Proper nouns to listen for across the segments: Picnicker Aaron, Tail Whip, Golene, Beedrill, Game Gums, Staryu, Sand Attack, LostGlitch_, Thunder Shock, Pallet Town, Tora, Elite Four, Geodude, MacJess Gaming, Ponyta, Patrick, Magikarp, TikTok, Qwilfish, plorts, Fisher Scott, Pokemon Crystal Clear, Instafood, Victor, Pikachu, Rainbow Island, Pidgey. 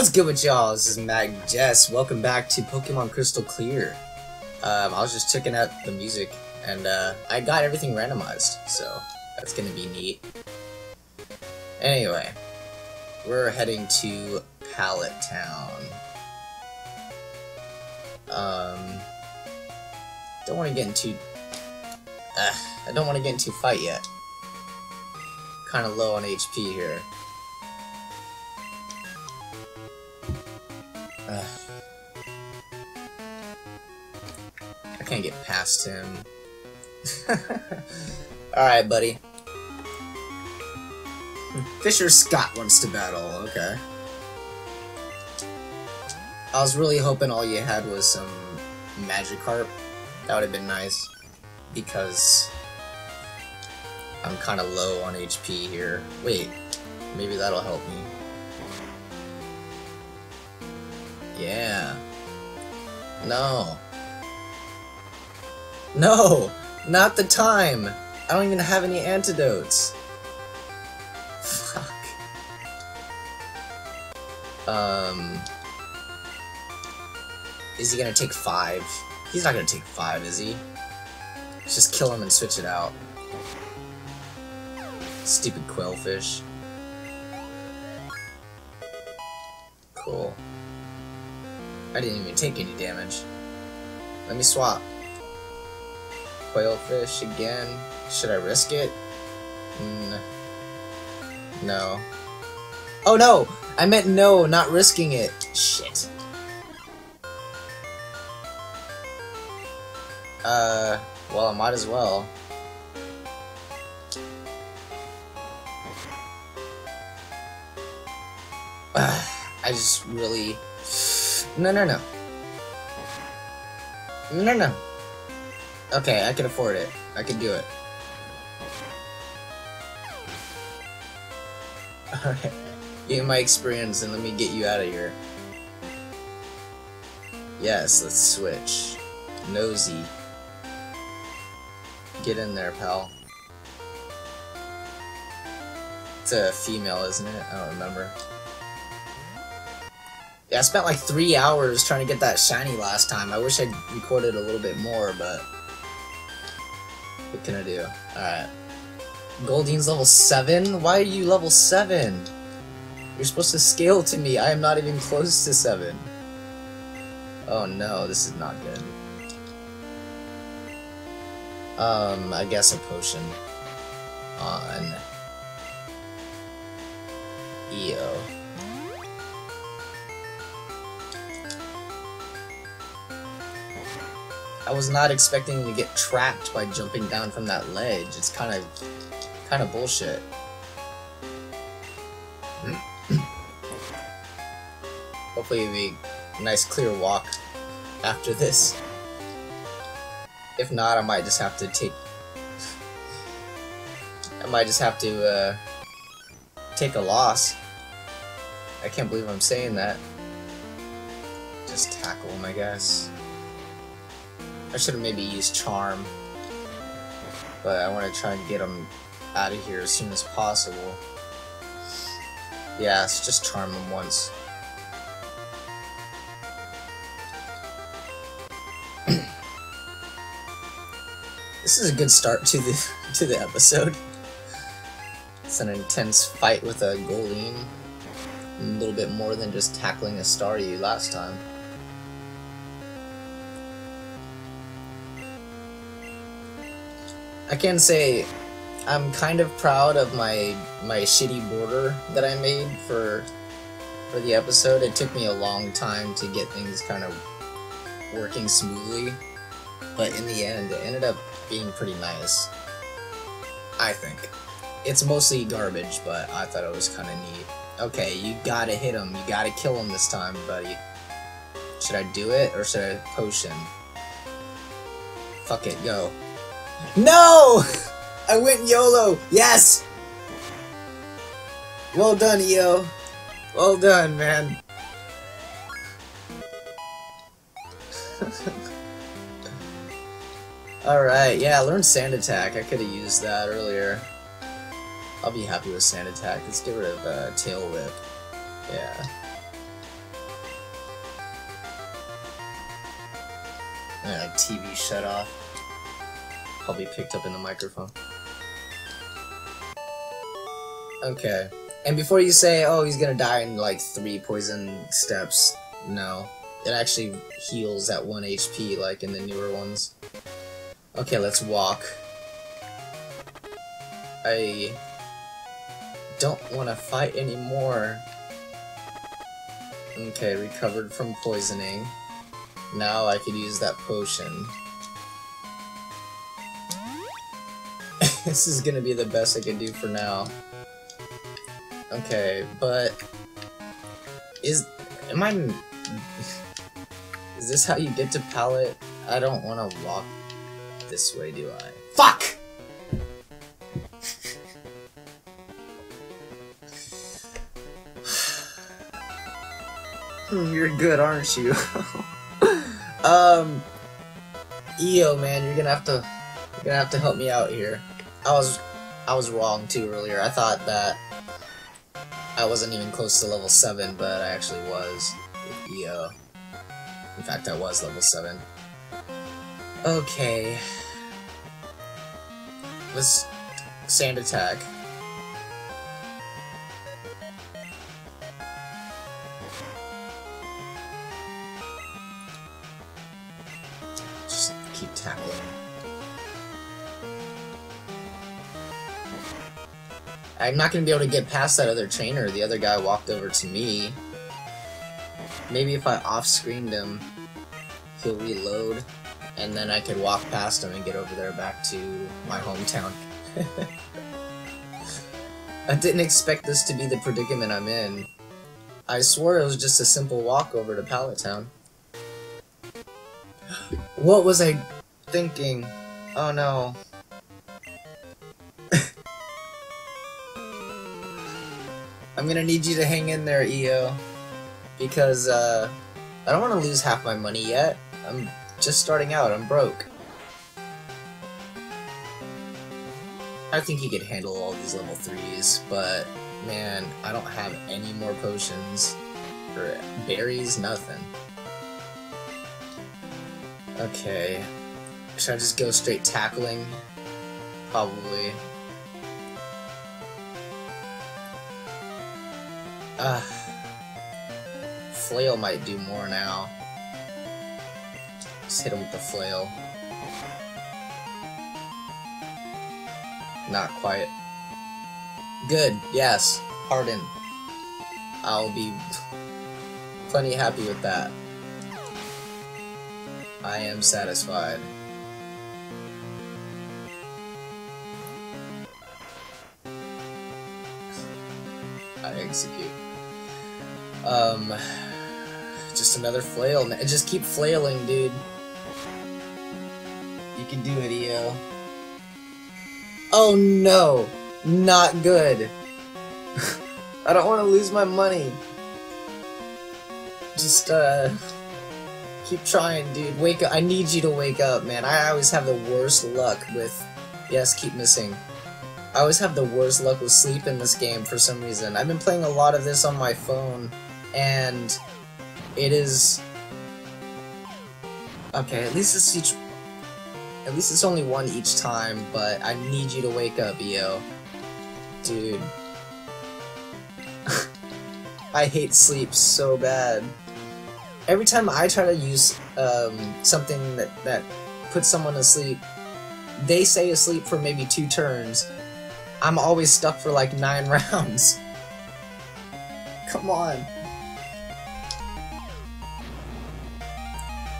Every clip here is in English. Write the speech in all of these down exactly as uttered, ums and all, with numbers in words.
What's good with y'all? This is MacJess. Welcome back to Pokemon Crystal Clear. Um, I was just checking out the music, and uh, I got everything randomized, so that's gonna be neat. Anyway, we're heading to Pallet Town. Um, don't want to get into. Uh, I don't want to get into a fight yet. Kind of low on H P here. Uh, I can't get past him. Alright, buddy. Fisher Scott wants to battle, okay. I was really hoping all you had was some Magikarp. That would have been nice, because I'm kind of low on H P here. Wait, maybe that'll help me. Yeah. No. No! Not the time! I don't even have any antidotes! Fuck. Um... Is he gonna take five? He's not gonna take five, is he? Let's just kill him and switch it out. Stupid Qwilfish. Cool. I didn't even take any damage. Let me swap. Qwilfish again. Should I risk it? Mm. No. Oh no! I meant no, not risking it. Shit. Uh, well, I might as well. Uh, I just really... No, no, no. No, no. Okay, I can afford it. I can do it. Alright. Get my experience and let me get you out of here. Yes, let's switch. Nosy. Get in there, pal. It's a female, isn't it? I don't remember. Yeah, I spent like three hours trying to get that shiny last time. I wish I'd recorded a little bit more, but... What can I do? Alright. Golene's level seven? Why are you level seven? You're supposed to scale to me. I am not even close to seven. Oh no, this is not good. Um, I guess a potion. On... E O. I was not expecting to get trapped by jumping down from that ledge. It's kind of, kind of bullshit. Hopefully it'll be a nice clear walk after this. If not, I might just have to take... I might just have to, uh... take a loss. I can't believe I'm saying that. Just tackle him, I guess. I should have maybe used Charm, but I want to try and get him out of here as soon as possible. Yeah, let's just Charm him once. This is a good start to the to the episode. It's an intense fight with a Golene, a little bit more than just tackling a Staryu last time. I can say I'm kind of proud of my my shitty border that I made for for the episode. It took me a long time to get things kind of working smoothly, but in the end, it ended up being pretty nice. I think it's mostly garbage, but I thought it was kind of neat. Okay, you gotta hit him. You gotta kill him this time, buddy. Should I do it or should I potion? Fuck it, go. No! I went YOLO! Yes! Well done, E O. Well done, man. Alright, yeah, learn Sand Attack. I could've used that earlier. I'll be happy with Sand Attack. Let's get rid of uh, Tail Whip. Yeah. Uh, T V shut off. Probably picked up in the microphone. Okay. And before you say, oh, he's gonna die in like three poison steps, no. It actually heals at one H P like in the newer ones. Okay, let's walk. I don't want to fight anymore. Okay, recovered from poisoning. Now I could use that potion. This is gonna be the best I can do for now. Okay, but is am I? Is this how you get to Pallet? I don't want to walk this way, do I? Fuck! You're good, aren't you? um, Eo, man, you're gonna have to, you're gonna have to help me out here. I was, I was wrong too earlier. I thought that I wasn't even close to level seven, but I actually was with Eo. In fact, I was level seven. Okay. Let's sand attack. Just keep tackling. I'm not gonna be able to get past that other trainer. The other guy walked over to me. Maybe if I off-screened him, he'll reload, and then I could walk past him and get over there back to my hometown. I didn't expect this to be the predicament I'm in. I swore it was just a simple walk over to Pallet Town. What was I thinking? Oh no. I'm gonna need you to hang in there, Eo, because uh, I don't want to lose half my money yet. I'm just starting out, I'm broke. I think he could handle all these level threes, but man, I don't have any more potions, or berries, nothing. Okay, should I just go straight tackling? Probably. Uh, flail might do more now. Just hit him with the flail. Not quite. Good, yes. Harden. I'll be plenty happy with that. I am satisfied. I execute. Um, just another flail. Just keep flailing, dude. You can do it, Eo. Oh no! Not good! I don't want to lose my money! Just, uh... keep trying, dude. Wake up. I need you to wake up, man. I always have the worst luck with... Yes, keep missing. I always have the worst luck with sleep in this game for some reason. I've been playing a lot of this on my phone, and... it is... Okay, at least it's each... At least it's only one each time, but I need you to wake up, Eo. Dude. I hate sleep so bad. Every time I try to use um, something that, that puts someone asleep, they stay asleep for maybe two turns. I'm always stuck for like nine rounds. Come on.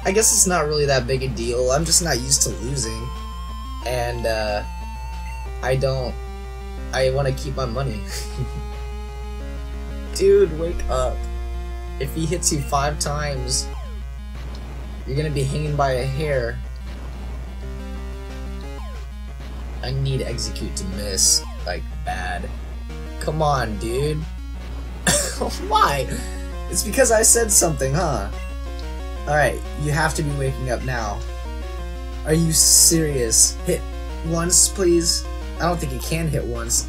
I guess it's not really that big a deal. I'm just not used to losing, and uh, I don't. I want to keep my money. Dude, wake up! If he hits you five times, you're gonna be hanging by a hair. I need execute to miss like bad. Come on, dude. Why? It's because I said something, huh? Alright, you have to be waking up now. Are you serious? Hit once, please. I don't think you can hit once.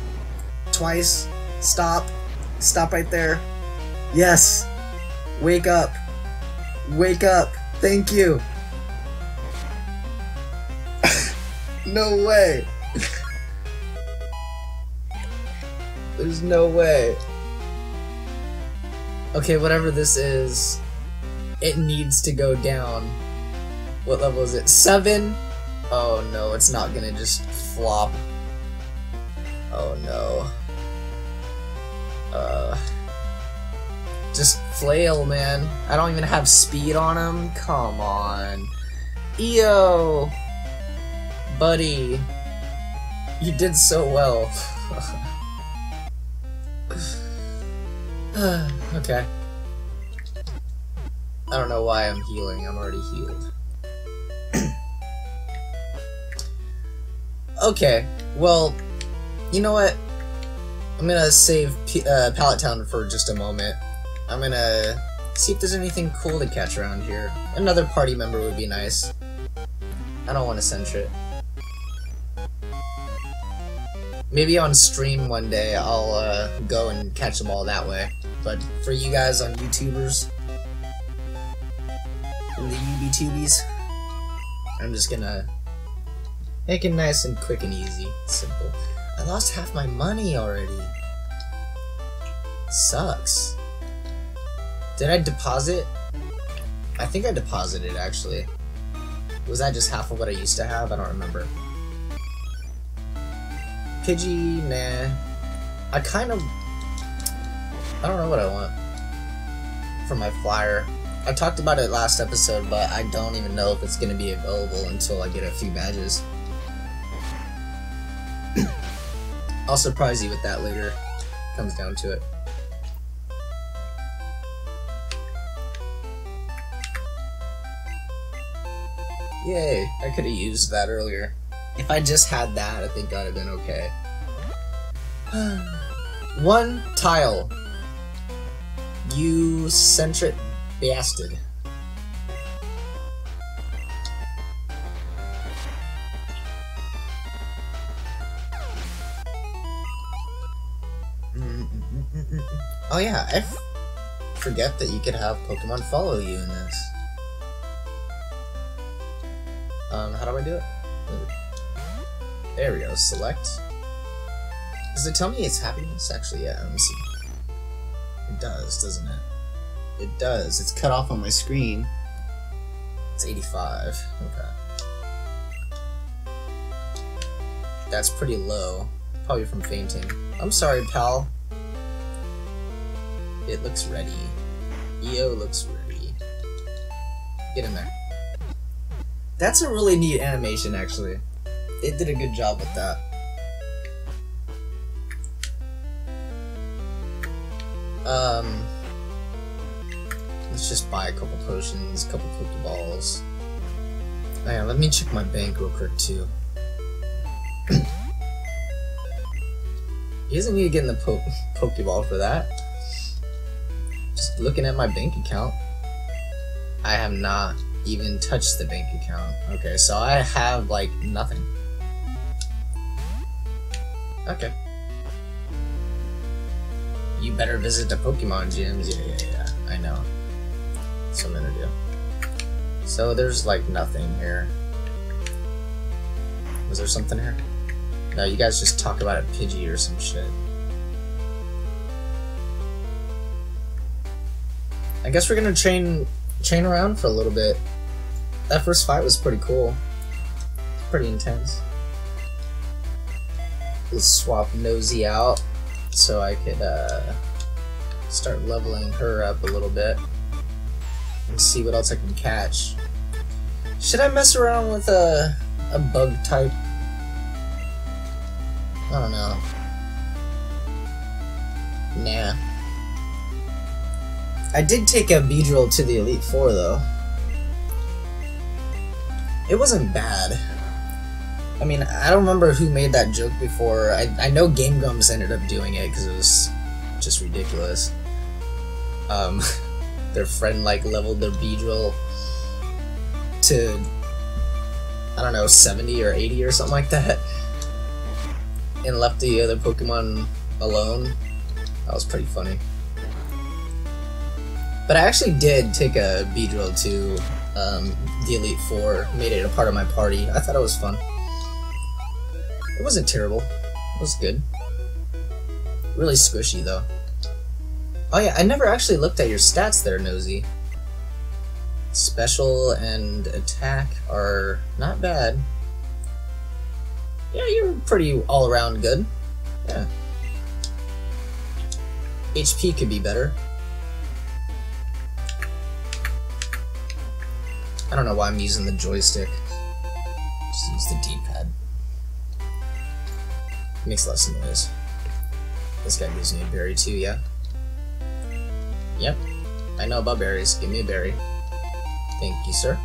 Twice. Stop. Stop right there. Yes. Wake up. Wake up. Thank you. No way. There's no way. Okay, whatever this is, it needs to go down. What level is it? Seven? Oh no, it's not gonna just flop. Oh no. Uh... Just flail, man. I don't even have speed on him. Come on. Eeyo! Buddy. You did so well. Okay. I don't know why I'm healing. I'm already healed. Okay. Well, you know what? I'm gonna save P uh, Pallet Town for just a moment. I'm gonna see if there's anything cool to catch around here. Another party member would be nice. I don't want to send shit. Maybe on stream one day I'll uh, go and catch them all that way. But for you guys on YouTubers, and the U B tubies, I'm just gonna make it nice and quick and easy, simple. I lost half my money already. Sucks. Did I deposit? I think I deposited, actually. Was that just half of what I used to have? I don't remember. Pidgey, nah. I kind of... I don't know what I want for my flyer. I talked about it last episode, but I don't even know if it's going to be available until I get a few badges. I'll surprise you with that later. Comes down to it. Yay, I could have used that earlier. If I just had that, I think I'd have been okay. One tile. You centric bastard. Oh yeah, I f forget that you could have Pokemon follow you in this. Um, how do I do it? There we go, select. Does it tell me it's happiness? Actually, yeah, let me see. It does, doesn't it? It does. It's cut off on my screen. It's eighty-five. Okay. That's pretty low. Probably from fainting. I'm sorry, pal. It looks ready. E O looks ready. Get in there. That's a really neat animation, actually. It did a good job with that. Um, let's just buy a couple potions, a couple Pokeballs. Hang on, let me check my bank real quick too. He doesn't need to get in the po Pokeball for that. Just looking at my bank account, I have not even touched the bank account. Okay, so I have like nothing. Okay. You better visit the Pokemon gyms. Yeah, yeah, yeah. I know. That's what I'm gonna do. So there's like nothing here. Was there something here? No, you guys just talk about a Pidgey or some shit. I guess we're gonna train chain around for a little bit. That first fight was pretty cool. Pretty intense. Let's swap Nosy out so I could uh, start leveling her up a little bit and see what else I can catch. Should I mess around with a, a bug type? I don't know. Nah. I did take a Beedrill to the Elite Four, though. It wasn't bad. I mean, I don't remember who made that joke before. I, I know Game Gums ended up doing it because it was just ridiculous. Um, their friend, like, leveled their Beedrill to, I don't know, seventy or eighty or something like that, and left the other Pokemon alone. That was pretty funny. But I actually did take a Beedrill to um, the Elite Four, made it a part of my party. I thought it was fun. It wasn't terrible. It was good. Really squishy, though. Oh yeah, I never actually looked at your stats there, Nosy. Special and attack are not bad. Yeah, you're pretty all-around good. Yeah. H P could be better. I don't know why I'm using the joystick. Just use the D-pad. Makes less noise. This guy gives me a berry too, yeah? Yep. I know about berries. Give me a berry. Thank you, sir.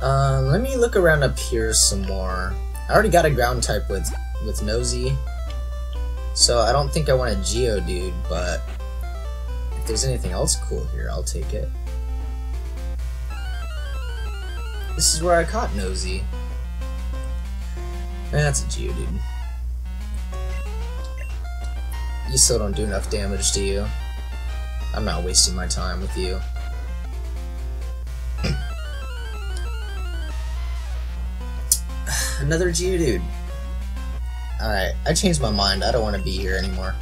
Uh, let me look around up here some more. I already got a ground type with, with Nosy, so I don't think I want a Geodude, but if there's anything else cool here, I'll take it. This is where I caught Nosy. That's a Geodude. You still don't do enough damage, do you? I'm not wasting my time with you. Another Geodude. Alright, I changed my mind. I don't want to be here anymore.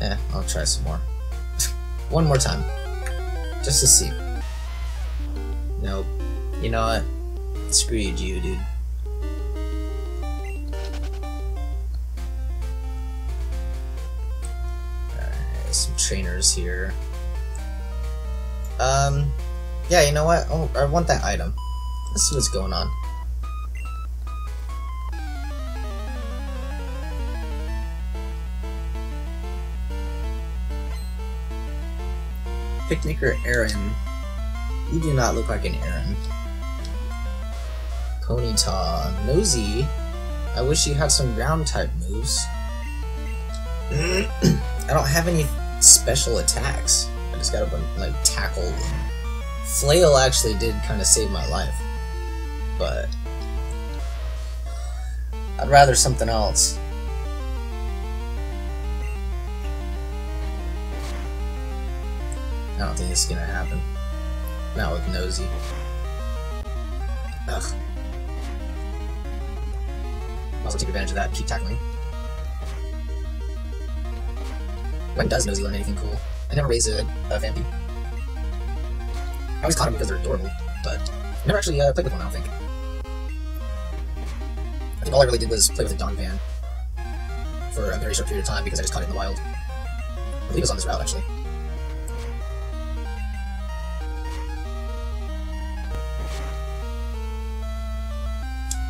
Eh, I'll try some more. One more time. Just to see. Nope. You know what? Screw you, Geodude. Alright, some trainers here. Um, yeah, you know what? Oh, I want that item. Let's see what's going on. Picnicker Aaron. You do not look like an Aaron. Ponyta. Nosy. I wish you had some ground type moves. I don't have any special attacks. I just got a bunch, like, tackled. Flail actually did kind of save my life. But I'd rather something else. I don't think it's gonna happen. Not with Nosy. Ugh. I'll take advantage of that and keep tackling. When does Nosy learn anything cool? I never raised a, a vampy. I always caught them because they're adorable, but I never actually uh, played with one, I don't think. I think all I really did was play with a Donvan for a very short period of time because I just caught it in the wild. I believe it was on this route, actually.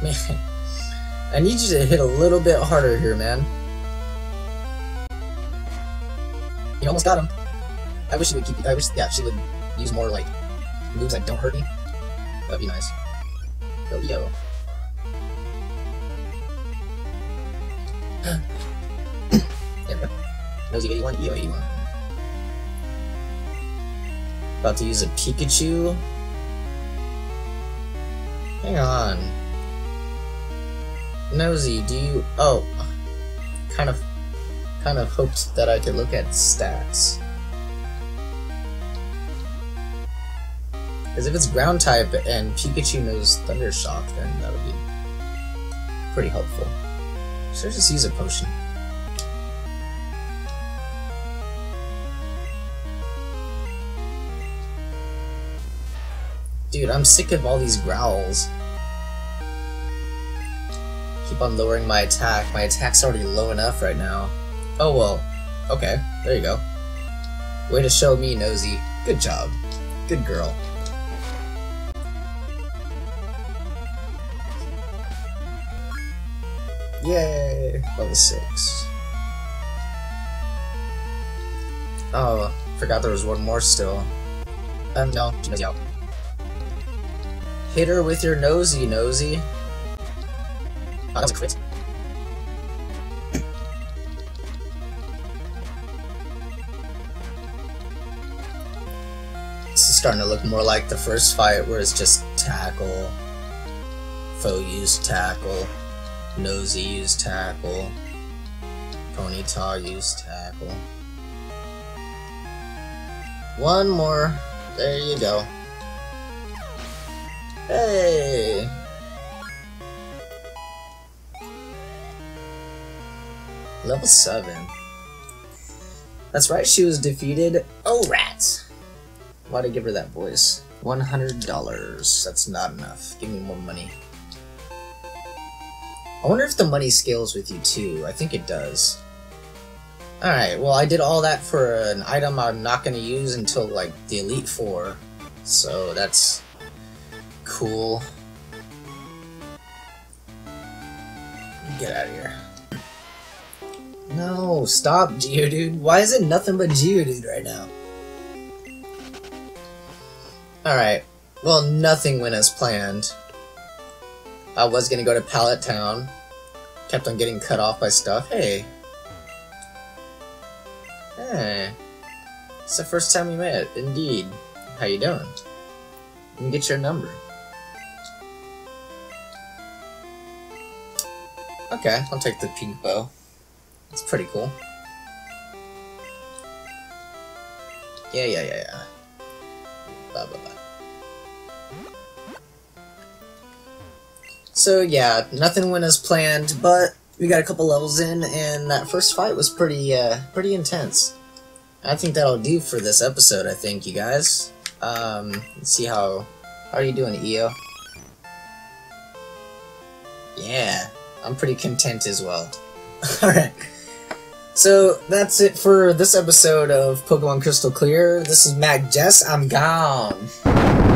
Man, I need you to hit a little bit harder here, man. You almost got him. I wish she would keep. I wish, yeah, she would use more like moves like "Don't Hurt Me." That'd be nice. Yo, yo. There we go. Nosy eighty-one, yo eighty-one. About to use a Pikachu. Hang on. Nosy, do you... Oh. Kind of... Kind of hoped that I could look at stats. Because if it's ground type and Pikachu knows Thunder Shock, then that would be pretty helpful. Should I just use a potion? Dude, I'm sick of all these growls. Keep on lowering my attack. My attack's already low enough right now. Oh well. Okay, there you go. Way to show me, Nosy. Good job. Good girl. Yay! Level six. Oh, forgot there was one more still. Um, no. Hit her with your Nosy, Nosy. Oh, that was a crit. This is starting to look more like the first fight where it's just tackle. Foe use tackle. Nosy use tackle. Ponyta use tackle. One more. There you go. Hey! Level seven. That's right, she was defeated. Oh, rats! Why'd I give her that voice? one hundred dollars. That's not enough. Give me more money. I wonder if the money scales with you too. I think it does. Alright, well, I did all that for an item I'm not going to use until, like, the Elite Four. So that's cool. Get out of here. No, stop, Geodude. Why is it nothing but Geodude right now? Alright, well, nothing went as planned. I was going to go to Pallet Town. Kept on getting cut off by stuff. Hey. Hey. It's the first time we met, indeed. How you doing? Let me get your number. Okay, I'll take the pink bow. It's pretty cool. Yeah, yeah, yeah, yeah. Blah, blah, blah. So yeah, nothing went as planned, but we got a couple levels in, and that first fight was pretty, uh, pretty intense. I think that'll do for this episode, I think, you guys. Um, let's see how... How are you doing, E O? Yeah, I'm pretty content as well. Alright. So, that's it for this episode of Pokemon Crystal Clear. This is MacJess. I'm gone.